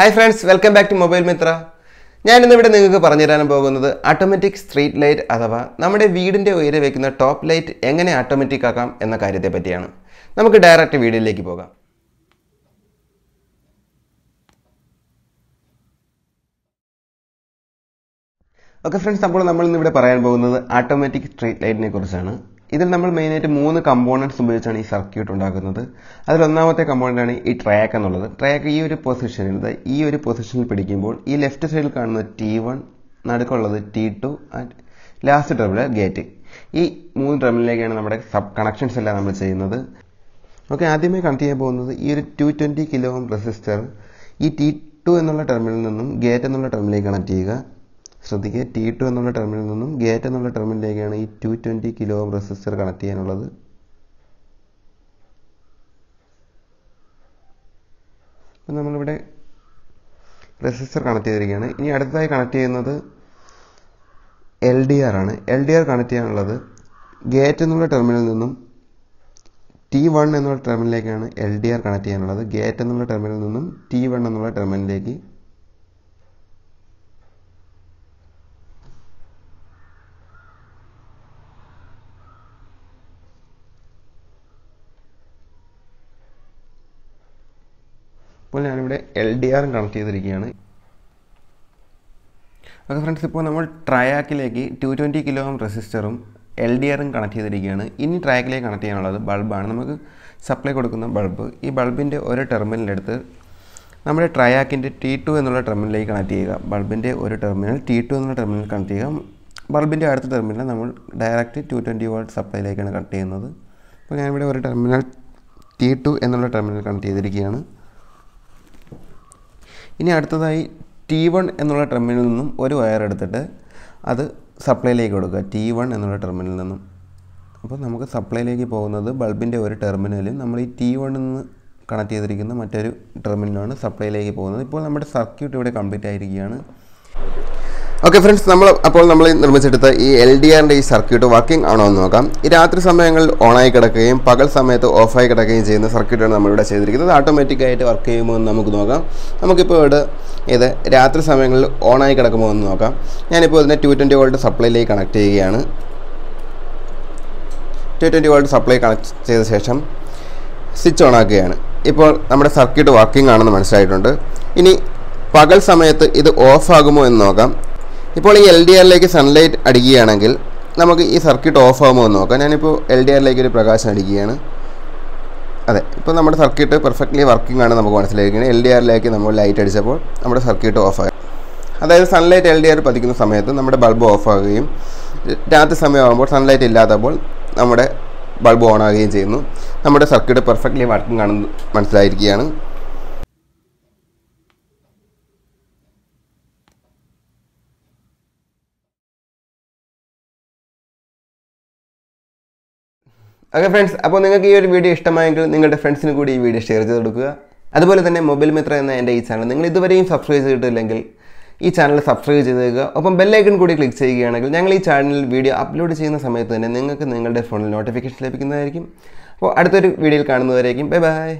Hi friends, welcome back to Mobile Mitra. I am going to tell you about automatic street light. The top light is automatic. We will direct the video to the okay friends, we will talk about automatic street light. This is the components of the circuit. That is the component of TRIAC. TRIAC is this position. This position is left side T1, T2 and last terminal gate. This is the sub-connection cell. That is the 220 kΩ resistor. This T2 terminal gate terminal. So, the T2 terminal gate and terminal is 220 kilo resistor. Resistor LDR. LDR gate and terminal T1 and terminal LDR gate and terminal T1 and terminal. LDR and okay, friends, we have TRIAC 220 kΩ resistor, LDR and this TRIAC is bulb. Supply bulb. This bulb is one terminal. We have TRIAC T2 terminal. Bulb is one terminal. T2 terminal. Bulb is one terminal. We direct 220 volt supply. We have terminal T2 terminal. Now, T1 and terminal one wire that supply T1 and terminal. Now, we supply bulb in one terminal. We T1 and terminal supply. Now, we circuit complete. Okay friends, we നിർമ്മിച്ചെടുത്ത ഈ LDR ന്റെ ഈ circuit working ആണോ എന്ന് നോക്കാം. ഈ രാത്രി സമയങ്ങളിൽ on ആയി കിടക്കുകയും പകൽ സമയത്ത് ഓഫ് ആയി കിടക്കുകയും ചെയ്യുന്ന സർക്യൂട്ടാണ് നമ്മൾ ഇവിടെ ചെയ്തിരിക്കുന്നത്. ഓട്ടോമാറ്റിക് ആയിട്ട് വർക്ക് ചെയ്യുമോ എന്ന് നമുക്ക് നോക്കാം. നമുക്ക് ഇപ്പോൾ ഇത് രാത്രി സമയങ്ങളിൽ ഓൺ ആയി കിടക്കുമോ എന്ന് നോക്കാം. ഞാൻ ഇപ്പോൾ ഇതിനെ 220 വോൾട്ട് സപ്ലൈയിലേക്ക് കണക്ട് ചെയ്യുകയാണ്. 220 വോൾട്ട് സപ്ലൈ കണക്ട് ചെയ്ത ശേഷം സ്വിച്ച് ഓൺ ആക്കുകയാണ്. ഇപ്പോൾ നമ്മുടെ സർക്യൂട്ട് വർക്കിംഗ് ആണെന്ന് മനസ്സിലായിട്ടുണ്ട്. ഇനി പകൽ സമയത്ത് ഇത് ഓഫ് ആകുമോ എന്ന് നോക്കാം. ഇപ്പോൾ ഈ LDR ലേക്ക് sunlight അടിക്കുകയാണെങ്കിൽ നമുക്ക് ഈ സർക്യൂട്ട് ഓഫ് ആവുമോ എന്ന് നോക്കാം. ഞാൻ ഇപ്പോൾ LDR ലേക്ക് ഒരു പ്രകാശം അടിക്കുകയാണ്. അതെ, ഇപ്പോൾ നമ്മുടെ സർക്യൂട്ട് പെർഫെക്റ്റ്ലി വർക്കിംഗ് ആണ് നമുക്ക് മനസ്സിലായിരിക്കുന്നത്. LDR ലേക്ക് നമ്മൾ ലൈറ്റ് അടിച്ചപ്പോൾ നമ്മുടെ സർക്യൂട്ട് ഓഫ് ആയി. അതായത് sunlight LDR പതിക്കുന്ന സമയത്ത് നമ്മുടെ ബൾബ് ഓഫ് ആവുകയും രാത്രി സമയമാകുമ്പോൾ sunlight ഇല്ലാത്തപ്പോൾ നമ്മുടെ ബൾബ് ഓൺ ആവുകയും ചെയ്യുന്നു. നമ്മുടെ സർക്യൂട്ട് പെർഫെക്റ്റ്ലി വർക്കിംഗ് ആണെന്ന് മനസ്സിലായിരിക്കുകയാണ്. Okay friends, if you like this video, please friends share this video. That's why Mobile Mitra is channel. If you haven't subscribed to this channel, subscribe to this channel. Click the bell icon. Click this channel video upload the notification. Bye bye.